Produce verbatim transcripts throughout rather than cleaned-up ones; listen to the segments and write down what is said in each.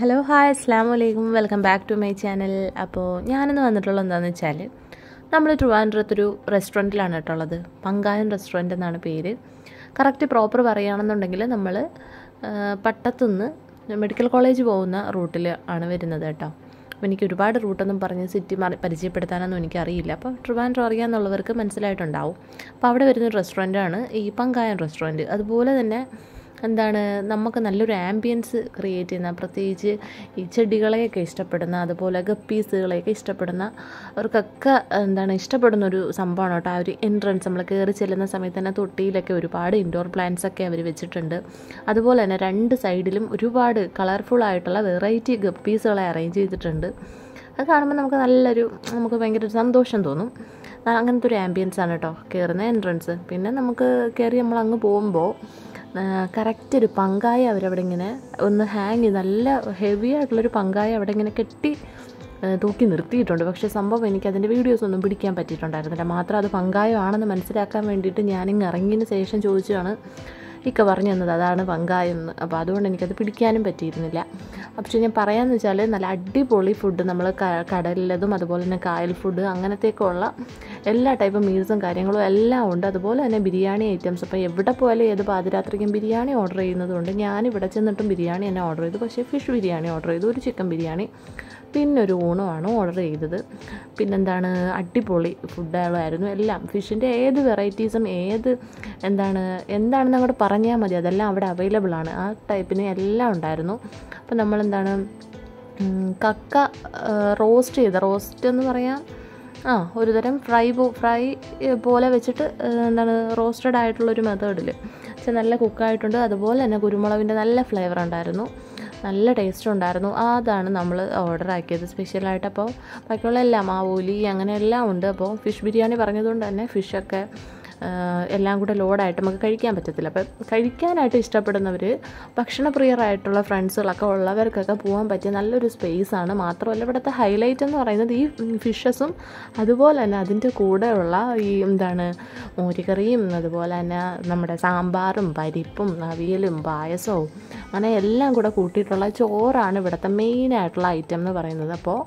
Hello hi അസ്സലാമു അലൈക്കും welcome back to my channel. അപ്പോൾ ഞാനിന്ന് വന്നിട്ടുള്ളത് എന്താണെന്ന് വെച്ചാൽ നമ്മൾ ട്രിവാൻഡ്രത്തൊരു റെസ്റ്റോറൻറ്റിലാണ് കേട്ടുള്ളത്. പങ്കായം റെസ്റ്റോറൻറ്റ് എന്നാണ് പേര്. കറക്റ്റ് പ്രോപ്പർ പറയുകയാണെന്നുണ്ടെങ്കിൽ നമ്മൾ പട്ടത്തുനിന്ന് മെഡിക്കൽ കോളേജ് പോകുന്ന റൂട്ടിൽ ആണ് വരുന്നത് കേട്ടോ. അപ്പോൾ എനിക്ക് ഒരുപാട് റൂട്ടൊന്നും പറഞ്ഞ് സിറ്റി മാറി പരിചയപ്പെടുത്താനൊന്നും എനിക്കറിയില്ല. അപ്പോൾ ട്രിവാൻഡ്രം അറിയാമെന്നുള്ളവർക്ക് മനസ്സിലായിട്ടുണ്ടാവും. അപ്പോൾ അവിടെ വരുന്നൊരു റെസ്റ്റോറൻറ്റാണ് ഈ പങ്കായം റെസ്റ്റോറൻറ്റ്. അതുപോലെ തന്നെ എന്താണ് നമുക്ക് നല്ലൊരു ആംബിയൻസ് ക്രിയേറ്റ് ചെയ്യുന്ന, പ്രത്യേകിച്ച് ഈ ചെടികളെയൊക്കെ ഇഷ്ടപ്പെടുന്ന, അതുപോലെ ഗപ്പീസുകളെയൊക്കെ ഇഷ്ടപ്പെടുന്ന അവർക്കൊക്കെ എന്താണ് ഇഷ്ടപ്പെടുന്ന ഒരു സംഭവമാണ് കേട്ടോ. ആ ഒരു എൻട്രൻസ് നമ്മൾ കയറി ചെല്ലുന്ന സമയത്ത് തന്നെ തൊട്ടിയിലൊക്കെ ഒരുപാട് ഇൻഡോർ പ്ലാന്റ്സൊക്കെ അവർ വെച്ചിട്ടുണ്ട്. അതുപോലെ തന്നെ രണ്ട് സൈഡിലും ഒരുപാട് കളർഫുള്ളായിട്ടുള്ള വെറൈറ്റി ഗപ്പീസുകളെ അറേഞ്ച് ചെയ്തിട്ടുണ്ട്. അത് കാണുമ്പോൾ നമുക്ക് നല്ലൊരു നമുക്ക് ഭയങ്കര സന്തോഷം തോന്നും. അങ്ങനത്തെ ഒരു ആംബിയൻസ് ആണ് കേട്ടോ കയറുന്ന എൻട്രൻസ്. പിന്നെ നമുക്ക് കയറി നമ്മൾ അങ്ങ് പോകുമ്പോൾ കറക്റ്റ് ഒരു പങ്കായ അവരവിടെ ഇങ്ങനെ ഒന്ന് ഹാങ് ചെയ്ത് നല്ല ഹെവി ആയിട്ടുള്ളൊരു പങ്കായ അവിടെ ഇങ്ങനെ കെട്ടി തൂക്കി നിർത്തിയിട്ടുണ്ട്. പക്ഷേ സംഭവം എനിക്കതിൻ്റെ വീഡിയോസൊന്നും പിടിക്കാൻ പറ്റിയിട്ടുണ്ടായിരുന്നില്ല. മാത്രം അത് പങ്കായമാണെന്ന് മനസ്സിലാക്കാൻ വേണ്ടിയിട്ട് ഞാനിങ്ങ് ഇറങ്ങിയതിന് ശേഷം ചോദിച്ചാണ് ഇക്ക പറഞ്ഞു തന്നത് അതാണ് പങ്കായം എന്ന്. അപ്പോൾ അതുകൊണ്ട് എനിക്കത് പിടിക്കാനും പറ്റിയിരുന്നില്ല. പക്ഷേ ഞാൻ പറയാമെന്ന് വെച്ചാൽ നല്ല അടിപൊളി ഫുഡ്, നമ്മൾ കടലിലതും അതുപോലെ തന്നെ കായൽ ഫുഡ് അങ്ങനത്തേക്കുള്ള എല്ലാ ടൈപ്പ് മീൽസും കാര്യങ്ങളും എല്ലാം ഉണ്ട്. അതുപോലെ തന്നെ ബിരിയാണി ഐറ്റംസ്. അപ്പോൾ എവിടെ പോയാലും ഏത് പാതിരാത്രിക്കും ബിരിയാണി ഓർഡർ ചെയ്യുന്നതുകൊണ്ട് ഞാനിവിടെ ചെന്നിട്ടും ബിരിയാണി തന്നെ ഓർഡർ ചെയ്തു. പക്ഷേ ഫിഷ് ബിരിയാണി ഓർഡർ ചെയ്തു, ഒരു ചിക്കൻ ബിരിയാണി, പിന്നൊരു ഊണുമാണ് ഓർഡർ ചെയ്തത്. പിന്നെന്താണ് അടിപൊളി ഫുഡുകളായിരുന്നു എല്ലാം. ഫിഷിൻ്റെ ഏത് വെറൈറ്റീസും ഏത് എന്താണ് എന്താണെന്ന് അങ്ങോട്ട് പറഞ്ഞാൽ മതി, അതെല്ലാം അവിടെ അവൈലബിൾ ആണ്. ആ ടൈപ്പിന് എല്ലാം ഉണ്ടായിരുന്നു. അപ്പം നമ്മളെന്താണ് കക്ക റോസ്റ്റ് ചെയ്ത, റോസ്റ്റ് എന്ന് പറയാം, ആ ഒരു തരം ഫ്രൈ പോ ഫ്രൈ പോലെ വെച്ചിട്ട് എന്താണ് റോസ്റ്റഡ് ആയിട്ടുള്ളൊരു മെത്തേഡിൽ പക്ഷെ നല്ല കുക്കായിട്ടുണ്ട്. അതുപോലെ തന്നെ കുരുമുളകിൻ്റെ നല്ല ഫ്ലേവർ ഉണ്ടായിരുന്നു, നല്ല ടേസ്റ്റ് ഉണ്ടായിരുന്നു. അതാണ് നമ്മൾ ഓർഡർ ആക്കിയത് സ്പെഷ്യലായിട്ട്. അപ്പോൾ ബാക്കിയുള്ള എല്ലാം മാവോലി അങ്ങനെ എല്ലാം ഉണ്ട്. അപ്പോൾ ഫിഷ് ബിരിയാണി പറഞ്ഞതുകൊണ്ട് തന്നെ ഫിഷൊക്കെ എല്ലാം കൂടെ ലോഡായിട്ട് നമുക്ക് കഴിക്കാൻ പറ്റത്തില്ല. അപ്പം കഴിക്കാനായിട്ട് ഇഷ്ടപ്പെടുന്നവർ, ഭക്ഷണപ്രിയരായിട്ടുള്ള ഫ്രണ്ട്സുകളൊക്കെ ഉള്ളവർക്കൊക്കെ പോകാൻ പറ്റിയ നല്ലൊരു സ്പേസാണ്. മാത്രമല്ല ഇവിടുത്തെ ഹൈലൈറ്റ് എന്ന് പറയുന്നത് ഈ ഫിഷസും അതുപോലെ തന്നെ അതിൻ്റെ കൂടെയുള്ള ഈ എന്താണ് മോരുകറിയും അതുപോലെ തന്നെ നമ്മുടെ സാമ്പാറും പരിപ്പും അവിയലും പായസവും അങ്ങനെ എല്ലാം കൂടെ കൂട്ടിയിട്ടുള്ള ചോറാണ് ഇവിടുത്തെ മെയിനായിട്ടുള്ള ഐറ്റം എന്ന് പറയുന്നത്. അപ്പോൾ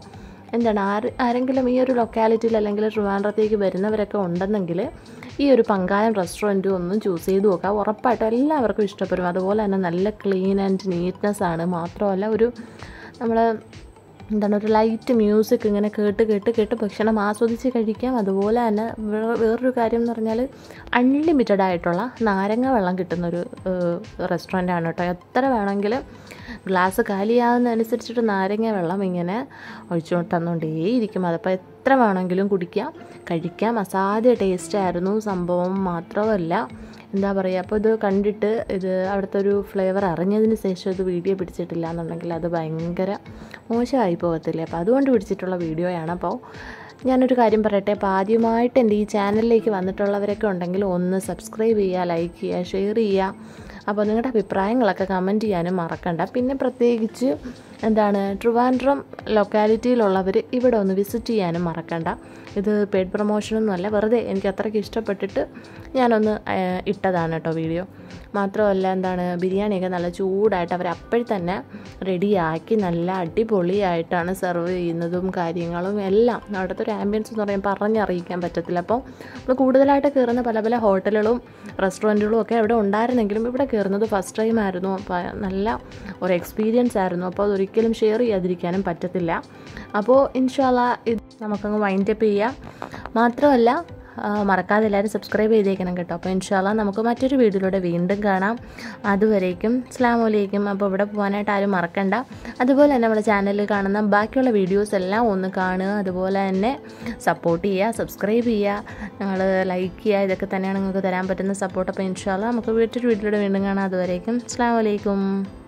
എന്താണ് ആര് ആരെങ്കിലും ഈ ഒരു ലൊക്കാലിറ്റിയിൽ അല്ലെങ്കിൽ ട്രിവാൻഡ്രത്തേക്ക് വരുന്നവരൊക്കെ ഉണ്ടെന്നെങ്കിൽ ഈ ഒരു പങ്കായം റെസ്റ്റോറൻറ്റും ഒന്നും ചൂസ് ചെയ്ത് നോക്കുക. ഉറപ്പായിട്ടും എല്ലാവർക്കും ഇഷ്ടപ്പെടും. അതുപോലെ തന്നെ നല്ല ക്ലീൻ ആൻഡ് നീറ്റ്നെസ് ആണ്. മാത്രമല്ല ഒരു നമ്മൾ എന്താണ് ഒരു ലൈറ്റ് മ്യൂസിക് ഇങ്ങനെ കേട്ട് കേട്ട് കേട്ട് ഭക്ഷണം ആസ്വദിച്ച് കഴിക്കാം. അതുപോലെ തന്നെ വേറൊരു കാര്യം എന്ന് പറഞ്ഞാൽ അൺലിമിറ്റഡ് ആയിട്ടുള്ള നാരങ്ങ വെള്ളം കിട്ടുന്നൊരു റെസ്റ്റോറൻറ്റാണ് കേട്ടോ. എത്ര വേണമെങ്കിലും ഗ്ലാസ് കാലിയാകുന്നതനുസരിച്ചിട്ട് നാരങ്ങ വെള്ളം ഇങ്ങനെ ഒഴിച്ചു തന്നുകൊണ്ടേയിരിക്കും. അതിപ്പോൾ എത്ര വേണമെങ്കിലും കുടിക്കാം, കഴിക്കാം. അസാധ്യ ടേസ്റ്റായിരുന്നു സംഭവം. മാത്രമല്ല എന്താ പറയുക, അപ്പോൾ ഇത് കണ്ടിട്ട് ഇത് അവിടുത്തെ ഒരു ഫ്ലേവർ അറിഞ്ഞതിന് ശേഷം ഇത് വീഡിയോ പിടിച്ചിട്ടില്ല എന്നുണ്ടെങ്കിൽ അത് ഭയങ്കര മോശമായി പോകത്തില്ലേ. അപ്പോൾ അതുകൊണ്ട് പിടിച്ചിട്ടുള്ള വീഡിയോയാണ്. അപ്പോൾ ഞാനൊരു കാര്യം പറയട്ടെ, അപ്പോൾ ആദ്യമായിട്ട് എൻ്റെ ഈ ചാനലിലേക്ക് വന്നിട്ടുള്ളവരൊക്കെ ഉണ്ടെങ്കിൽ ഒന്ന് സബ്സ്ക്രൈബ് ചെയ്യുക, ലൈക്ക് ചെയ്യുക, ഷെയർ ചെയ്യുക. അപ്പോൾ നിങ്ങളുടെ അഭിപ്രായങ്ങളൊക്കെ കമൻറ്റ് ചെയ്യാനും മറക്കണ്ട. പിന്നെ പ്രത്യേകിച്ച് എന്താണ് ട്രിവാൻഡ്രം ലൊക്കാലിറ്റിയിലുള്ളവർ ഇവിടെ ഒന്ന് വിസിറ്റ് ചെയ്യാനും മറക്കണ്ട. ഇത് പെയ്ഡ് പ്രൊമോഷനൊന്നും അല്ല, വെറുതെ എനിക്ക് അത്രയ്ക്ക് ഇഷ്ടപ്പെട്ടിട്ട് ഞാനൊന്ന് ഇട്ടതാണ് കേട്ടോ വീഡിയോ. മാത്രമല്ല എന്താണ് ബിരിയാണിയൊക്കെ നല്ല ചൂടായിട്ട് അവർ അപ്പോൾ തന്നെ റെഡിയാക്കി നല്ല അടിപൊളിയായിട്ടാണ് സെർവ് ചെയ്യുന്നതും കാര്യങ്ങളും എല്ലാം. അവിടുത്തെ ഒരു ആംബിയൻസ് എന്ന് പറയാൻ പറഞ്ഞറിയിക്കാൻ പറ്റത്തില്ല. അപ്പോൾ നമ്മൾ കൂടുതലായിട്ട് കയറുന്ന പല പല ഹോട്ടലുകളും റെസ്റ്റോറൻറ്റുകളും ഒക്കെ അവിടെ ഉണ്ടായിരുന്നെങ്കിലും ഇവിടെ കയറുന്നത് ഫസ്റ്റ് ടൈം ആയിരുന്നു. അപ്പോൾ നല്ല ഒരു എക്സ്പീരിയൻസ് ആയിരുന്നു. അപ്പോൾ അതൊരിക്കലും ഷെയർ ചെയ്യാതിരിക്കാനും പറ്റത്തില്ല. അപ്പോൾ ഇൻഷാല്ലാ ഇത് നമുക്കങ്ങ് വൈൻഡപ്പ് ചെയ്യാം. മാത്രമല്ല മറക്കാതെ എല്ലാവരും സബ്സ്ക്രൈബ് ചെയ്തേക്കണം കേട്ടോ. അപ്പോൾ ഇൻഷാല്ലാ നമുക്ക് മറ്റൊരു വീഡിയോയിലൂടെ വീണ്ടും കാണാം. അതുവരേക്കും അസ്സലാമു അലൈക്കും. അപ്പോൾ ഇവിടെ പോകാനായിട്ട് ആരും മറക്കണ്ട. അതുപോലെ തന്നെ നമ്മുടെ ചാനലിൽ കാണുന്ന ബാക്കിയുള്ള വീഡിയോസ് എല്ലാം ഒന്ന് കാണുക. അതുപോലെ തന്നെ സപ്പോർട്ട് ചെയ്യുക, സബ്സ്ക്രൈബ് ചെയ്യുക, ഞങ്ങൾ ലൈക്ക് ചെയ്യുക. ഇതൊക്കെ തന്നെയാണ് നിങ്ങൾക്ക് തരാൻ പറ്റുന്ന സപ്പോർട്ട്. അപ്പോൾ ഇൻഷാല്ലാ നമുക്ക് മറ്റൊരു വീഡിയോയിലൂടെ വീണ്ടും കാണാം. അതുവരേക്കും അസ്സലാമു അലൈക്കും.